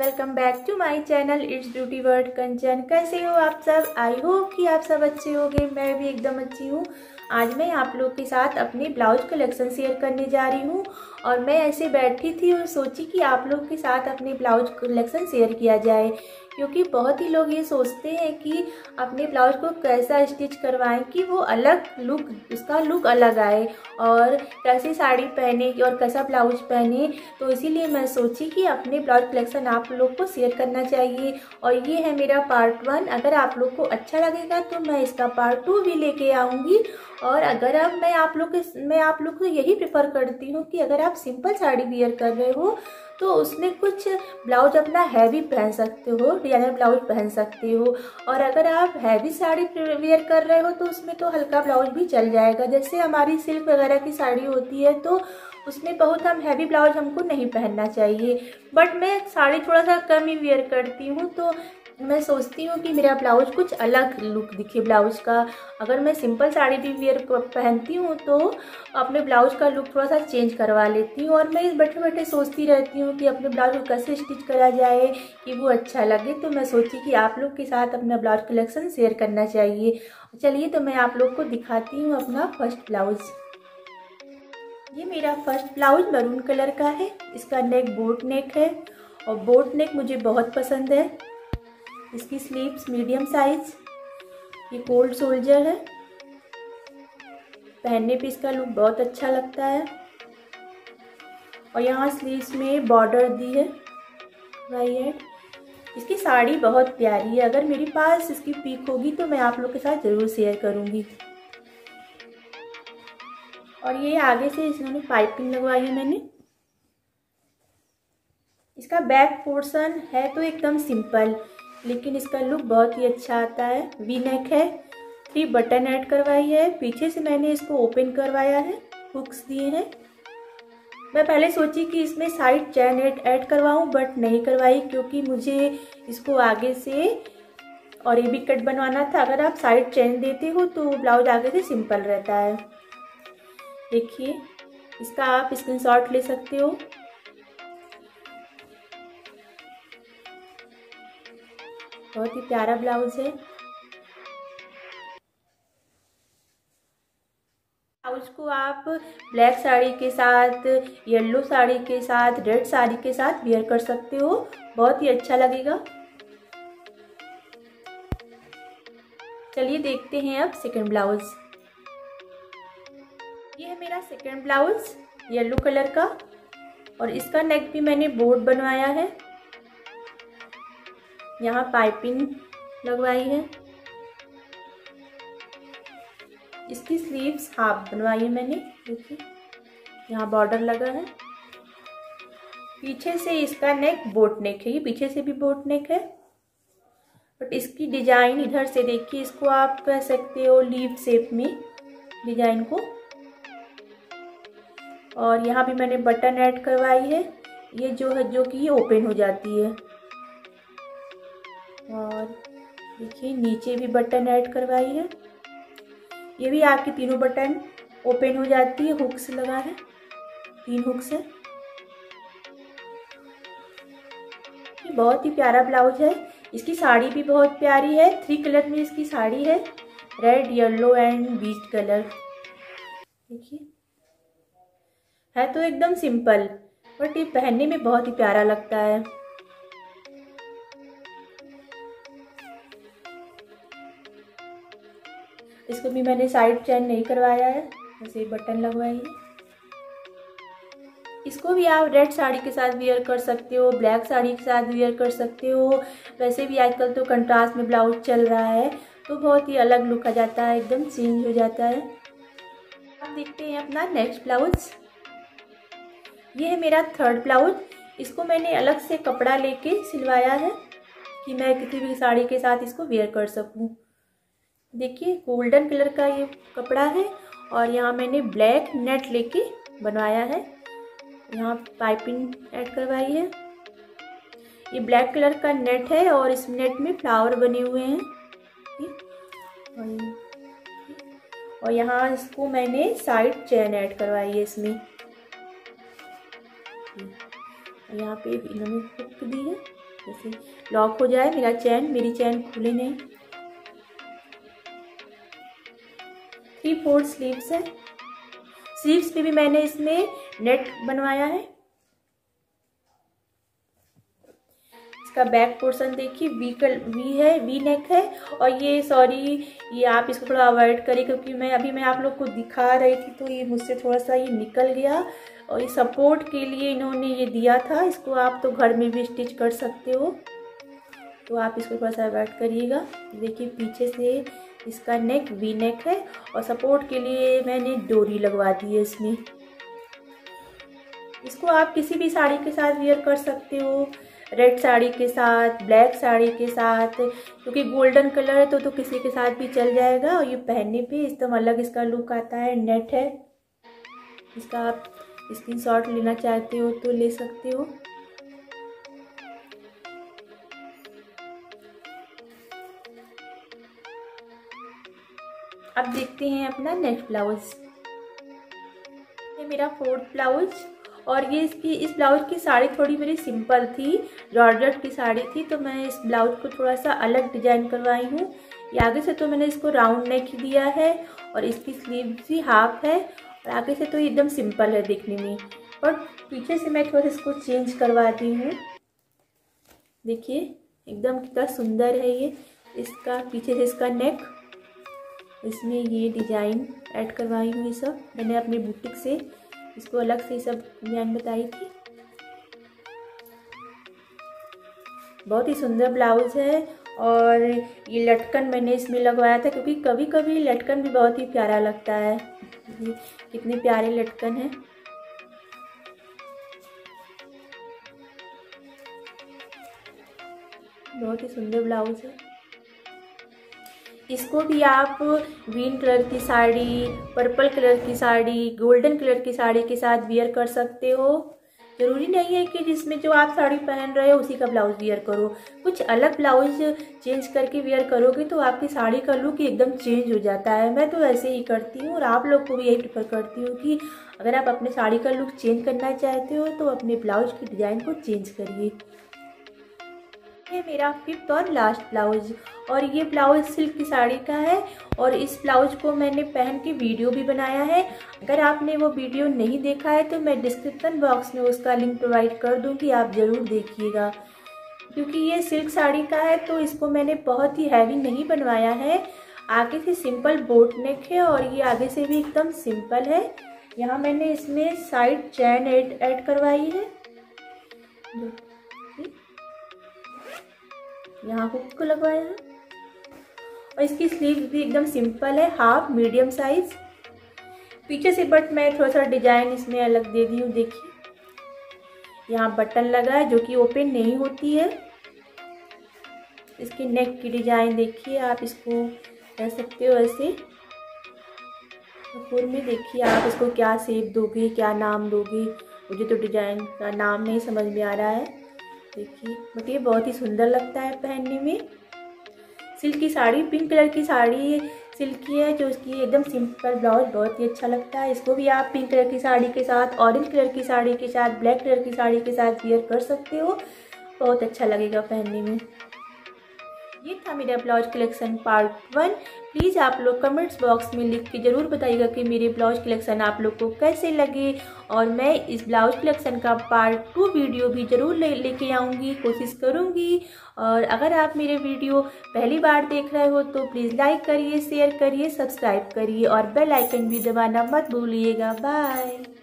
Welcome back to my channel it's beauty world Kanchan. कैसे हो आप सब? आई होप कि आप सब अच्छे होंगे। मैं भी एकदम अच्छी हूँ। आज मैं आप लोग के साथ अपने ब्लाउज कलेक्शन शेयर करने जा रही हूँ और मैं ऐसे बैठी थी और सोची कि आप लोग के साथ अपने ब्लाउज कलेक्शन शेयर किया जाए, क्योंकि बहुत ही लोग ये सोचते हैं कि अपने ब्लाउज को कैसा स्टिच करवाएं कि वो अलग लुक, उसका लुक अलग आए, और कैसी साड़ी पहने और कैसा ब्लाउज पहने। तो इसीलिए मैं सोची कि अपने ब्लाउज कलेक्शन आप लोग को शेयर करना चाहिए। और ये है मेरा पार्ट 1। अगर आप लोग को अच्छा लगेगा तो मैं इसका पार्ट 2 भी लेके आऊँगी। और अगर अब मैं आप लोग को यही प्रेफर करती हूँ कि अगर आप सिंपल साड़ी वियर कर रहे हो तो उसमें कुछ ब्लाउज अपना हैवी पहन सकते हो, डिजाइनर ब्लाउज पहन सकते हो। और अगर आप हैवी साड़ी वियर कर रहे हो तो उसमें तो हल्का ब्लाउज भी चल जाएगा। जैसे हमारी सिल्क वगैरह की साड़ी होती है तो उसमें बहुत हम हैवी ब्लाउज हमको नहीं पहनना चाहिए। बट मैं साड़ी थोड़ा सा कम ही वियर करती हूँ, तो मैं सोचती हूँ कि मेरा ब्लाउज कुछ अलग लुक दिखे ब्लाउज का। अगर मैं सिंपल साड़ी भी वियर पहनती हूँ तो अपने ब्लाउज का लुक थोड़ा सा चेंज करवा लेती हूँ। और मैं बैठे बैठे सोचती रहती हूँ कि अपने ब्लाउज को कैसे स्टिच करा जाए कि वो अच्छा लगे। तो मैं सोची कि आप लोग के साथ अपना ब्लाउज कलेक्शन शेयर करना चाहिए। चलिए तो मैं आप लोग को दिखाती हूँ अपना फर्स्ट ब्लाउज। ये मेरा फर्स्ट ब्लाउज मरून कलर का है। इसका नेक बोट नेक है और बोट नेक मुझे बहुत पसंद है। इसकी स्लीव्स मीडियम साइज। ये कोल्ड सोल्जर है। पहनने पे इसका लुक बहुत अच्छा लगता है। और यहाँ स्लीव्स में बॉर्डर दी है वाइड। इसकी साड़ी बहुत प्यारी है। अगर मेरे पास इसकी पिक होगी तो मैं आप लोग के साथ ज़रूर शेयर करूँगी। और ये आगे से इसमें पाइपिंग लगवाई है मैंने। इसका बैक पोर्शन है तो एकदम सिंपल, लेकिन इसका लुक बहुत ही अच्छा आता है। वी नेक है, 3 बटन ऐड करवाई है। पीछे से मैंने इसको ओपन करवाया है, हुक्स दिए हैं। मैं पहले सोची कि इसमें साइड चैन ऐड करवाऊँ, बट नहीं करवाई क्योंकि मुझे इसको आगे से और एबी कट बनवाना था। अगर आप साइड चैन देते हो तो ब्लाउज आगे से सिंपल रहता है। देखिए, इसका आप स्क्रीनशॉट ले सकते हो। बहुत ही प्यारा ब्लाउज है। ब्लाउज को आप ब्लैक साड़ी के साथ, येलो साड़ी के साथ, रेड साड़ी के साथ वेयर कर सकते हो, बहुत ही अच्छा लगेगा। चलिए देखते हैं अब सेकंड ब्लाउज। ये है मेरा सेकंड ब्लाउज येलो कलर का, और इसका नेक भी मैंने बोर्ड बनवाया है। यहाँ पाइपिंग लगवाई है। इसकी स्लीव्स हाफ बनवाई है मैंने, देखिए यहाँ बॉर्डर लगा है। पीछे से इसका नेक बोट नेक है। ये पीछे से भी बोट नेक है, बट इसकी डिजाइन इधर से देखिए। इसको आप कह सकते हो लीव शेप में डिजाइन को। और यहाँ भी मैंने बटन ऐड करवाई है। ये जो है, जो कि ये ओपन हो जाती है। और देखिए नीचे भी बटन ऐड करवाई है। ये भी आपकी तीनों बटन ओपन हो जाती है। हुक्स लगा है, 3 हुक्स है। ये बहुत ही प्यारा ब्लाउज है। इसकी साड़ी भी बहुत प्यारी है। 3 कलर में इसकी साड़ी है, red, yellow and peach colour. देखिए है तो एकदम सिंपल, बट ये पहनने में बहुत ही प्यारा लगता है। इसको भी मैंने साइड चैन नहीं करवाया है, ऐसे बटन लगवाई है। इसको भी आप रेड साड़ी के साथ वेयर कर सकते हो, ब्लैक साड़ी के साथ वेयर कर सकते हो। वैसे भी आजकल तो कंट्रास्ट में ब्लाउज चल रहा है, तो बहुत ही अलग लुक आ जाता है, एकदम चेंज हो जाता है। आप देखते हैं अपना नेक्स्ट ब्लाउज। ये है मेरा थर्ड ब्लाउज। इसको मैंने अलग से कपड़ा लेके सिलवाया है कि मैं किसी भी साड़ी के साथ इसको वेयर कर सकूँ। देखिए गोल्डन कलर का ये कपड़ा है और यहाँ मैंने ब्लैक नेट लेके बनवाया है। यहाँ पाइपिंग ऐड करवाई है। ये ब्लैक कलर का नेट है और इस नेट में फ्लावर बने हुए हैं। और यहाँ इसको मैंने साइड चैन ऐड करवाई है इसमें। यहाँ पे इन्होंने हुक दी है। अच्छे से लॉक हो जाए मेरा चैन, मेरी चैन खुले नहीं। 3/4 स्लीव्स है, स्लीव्स पे भी मैंने इसमें नेट बनवाया है। इसका बैक पोर्शन देखिए वी है, वी नेक है। और ये सॉरी ये आप इसको थोड़ा अवॉइड करें क्योंकि मैं आप लोग को दिखा रही थी तो ये मुझसे थोड़ा सा ये निकल गया। और ये सपोर्ट के लिए इन्होंने ये दिया था, इसको आप तो घर में भी स्टिच कर सकते हो, तो आप इसको थोड़ा सा अवॉइड करिएगा। देखिए पीछे से इसका नेक वी नेक है और सपोर्ट के लिए मैंने डोरी लगवा दी है इसमें। इसको आप किसी भी साड़ी के साथ वेयर कर सकते हो, रेड साड़ी के साथ, ब्लैक साड़ी के साथ, क्योंकि गोल्डन कलर है तो किसी के साथ भी चल जाएगा। और ये पहनने पे एकदम अलग इसका लुक आता है। नेट है इसका, आप स्क्रीनशॉट लेना चाहते हो तो ले सकते हो। अब देखते हैं अपना नेक्स्ट ब्लाउज। ये मेरा 4th ब्लाउज और ये इसकी इस ब्लाउज की साड़ी थोड़ी मेरी सिंपल थी, जॉर्जेट की साड़ी थी, तो मैं इस ब्लाउज को थोड़ा सा अलग डिजाइन करवाई हूँ। ये आगे से तो मैंने इसको राउंड नेक ही दिया है और इसकी स्लीव भी हाफ है और आगे से तो एकदम सिंपल है देखने में, और पीछे से मैं थोड़ा इसको चेंज करवाती हूँ। देखिए एकदम कितना सुंदर है ये, इसका पीछे से इसका नेक, इसमें ये डिजाइन ऐड करवाई हूँ। ये सब मैंने अपने बुटीक से इसको अलग से सब डिजाइन बताई थी। बहुत ही सुंदर ब्लाउज है और ये लटकन मैंने इसमें लगवाया था क्योंकि कभी कभी लटकन भी बहुत ही प्यारा लगता है। कितने प्यारे लटकन है। बहुत ही सुंदर ब्लाउज है। इसको भी आप ग्रीन कलर की साड़ी, पर्पल कलर की साड़ी, गोल्डन कलर की साड़ी के साथ वेयर कर सकते हो। ज़रूरी नहीं है कि जिसमें जो आप साड़ी पहन रहे हो उसी का ब्लाउज वेयर करो, कुछ अलग ब्लाउज चेंज करके वेयर करोगे तो आपकी साड़ी का लुक एकदम चेंज हो जाता है। मैं तो ऐसे ही करती हूँ और आप लोग को भी यही प्रेफर करती हूँ कि अगर आप अपने साड़ी का लुक चेंज करना चाहते हो तो अपने ब्लाउज की डिज़ाइन को चेंज करिए। ये मेरा 5th और लास्ट ब्लाउज और ये ब्लाउज सिल्क की साड़ी का है और इस ब्लाउज को मैंने पहन के वीडियो भी बनाया है। अगर आपने वो वीडियो नहीं देखा है तो मैं डिस्क्रिप्शन बॉक्स में उसका लिंक प्रोवाइड कर दूँगी, आप ज़रूर देखिएगा। क्योंकि ये सिल्क साड़ी का है तो इसको मैंने बहुत ही हैवी नहीं बनवाया है। आगे से सिंपल बोट नेक है और ये आगे से भी एकदम सिंपल है। यहाँ मैंने इसमें साइड चैन ऐड करवाई है, यहाँ हुक को लगवाया है। और इसकी स्लीव भी एकदम सिंपल है, हाफ मीडियम साइज। पीछे से बट मैं थोड़ा सा डिजाइन इसमें अलग दे दी हूँ। देखिए यहाँ बटन लगा है जो कि ओपन नहीं होती है। इसकी नेक की डिजाइन देखिए, आप इसको कर सकते हो ऐसे पूर्व में। देखिए आप इसको क्या शेप दोगे, क्या नाम दोगे, मुझे तो डिजाइन का नाम नहीं समझ में आ रहा है। देखिए बट ये बहुत ही सुंदर लगता है पहनने में। सिल्क की साड़ी, पिंक कलर की साड़ी सिल्क की है जो इसकी एकदम सिंपल ब्लाउज बहुत ही अच्छा लगता है। इसको भी आप पिंक कलर की साड़ी के साथ, ऑरेंज कलर की साड़ी के साथ, ब्लैक कलर की साड़ी के साथ वेयर कर सकते हो, बहुत अच्छा लगेगा पहनने में। ये था मेरा ब्लाउज कलेक्शन पार्ट 1। प्लीज़ आप लोग कमेंट्स बॉक्स में लिख के ज़रूर बताइएगा कि मेरे ब्लाउज कलेक्शन आप लोग को कैसे लगे और मैं इस ब्लाउज कलेक्शन का पार्ट 2 वीडियो भी ज़रूर लेके आऊँगी, कोशिश करूँगी। और अगर आप मेरे वीडियो पहली बार देख रहे हो तो प्लीज़ लाइक करिए, शेयर करिए, सब्सक्राइब करिए और बेल आइकन भी दबाना मत भूलिएगा। बाय।